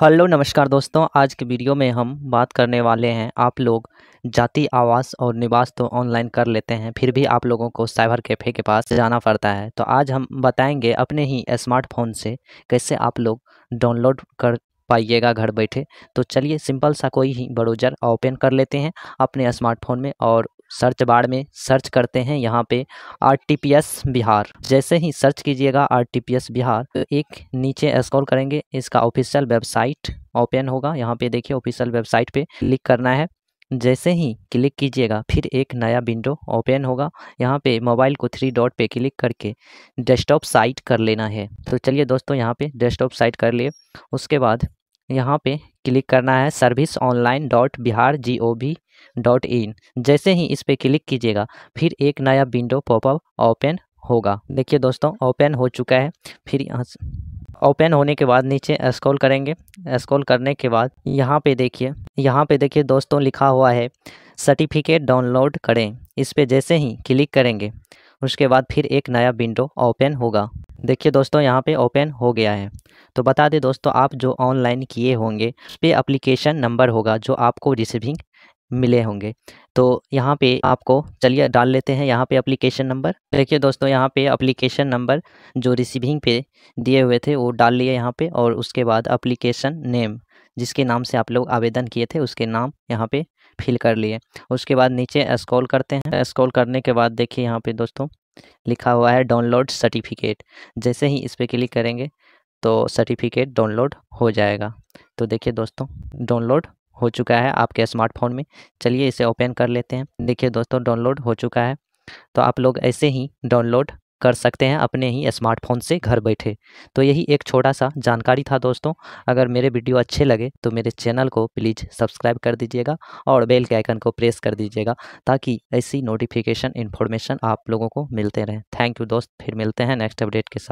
Hello नमस्कार दोस्तों, आज के वीडियो में हम बात करने वाले हैं। आप लोग जाति, आवास और निवास तो ऑनलाइन कर लेते हैं, फिर भी आप लोगों को साइबर कैफ़े के पास जाना पड़ता है। तो आज हम बताएंगे अपने ही स्मार्टफोन से कैसे आप लोग डाउनलोड कर पाइएगा घर बैठे। तो चलिए सिंपल सा कोई ही ब्राउज़र ओपन कर लेते हैं अपने स्मार्टफोन में और सर्च बार में सर्च करते हैं यहाँ पे RTPS बिहार। जैसे ही सर्च कीजिएगा RTPS बिहार तो एक नीचे स्क्रॉल करेंगे, इसका ऑफिशियल वेबसाइट ओपन होगा। यहाँ पे देखिए ऑफिशियल वेबसाइट पे क्लिक करना है। जैसे ही क्लिक कीजिएगा फिर एक नया विंडो ओपन होगा। यहाँ पे मोबाइल को 3 डॉट पे क्लिक करके डेस्कटॉप साइट कर लेना है। तो चलिए दोस्तों यहाँ पे डेस्कटॉप साइट कर लिए। उसके बाद यहाँ पे क्लिक करना है serviceonline.bihar.gov.in। जैसे ही इस पर क्लिक कीजिएगा फिर एक नया विंडो पॉपअप ओपन होगा। देखिए दोस्तों ओपन हो चुका है। फिर यहाँ ओपन होने के बाद नीचे स्क्रॉल करेंगे। स्क्रॉल करने के बाद यहाँ पे देखिए दोस्तों लिखा हुआ है सर्टिफिकेट डाउनलोड करें। इस पर जैसे ही क्लिक करेंगे उसके बाद फिर एक नया विंडो ओपन होगा। देखिए दोस्तों यहाँ पे ओपन हो गया है। तो बता दें दोस्तों, आप जो ऑनलाइन किए होंगे उस पर एप्लीकेशन नंबर होगा जो आपको रिसीविंग मिले होंगे। तो यहाँ पे आपको चलिए डाल लेते हैं यहाँ पे एप्लीकेशन नंबर। देखिए दोस्तों यहाँ पे एप्लीकेशन नंबर जो रिसीविंग पे दिए हुए थे वो डाल लिए यहाँ पे। और उसके बाद एप्लीकेशन नेम, जिसके नाम से आप लोग आवेदन किए थे उसके नाम यहाँ पे फिल कर लिए। उसके बाद नीचे स्क्रॉल करते हैं। स्क्रॉल करने के बाद देखिए यहाँ पे दोस्तों लिखा हुआ है डाउनलोड सर्टिफिकेट। जैसे ही इस पर क्लिक करेंगे तो सर्टिफिकेट डाउनलोड हो जाएगा। तो देखिए दोस्तों डाउनलोड हो चुका है आपके स्मार्टफोन में। चलिए इसे ओपन कर लेते हैं। देखिए दोस्तों डाउनलोड हो चुका है। तो आप लोग ऐसे ही डाउनलोड कर सकते हैं अपने ही स्मार्टफोन से घर बैठे। तो यही एक छोटा सा जानकारी था दोस्तों। अगर मेरे वीडियो अच्छे लगे तो मेरे चैनल को प्लीज़ सब्सक्राइब कर दीजिएगा और बेल के आइकन को प्रेस कर दीजिएगा ताकि ऐसी नोटिफिकेशन इन्फॉर्मेशन आप लोगों को मिलते रहें। थैंक यू दोस्त, फिर मिलते हैं नेक्स्ट अपडेट के साथ।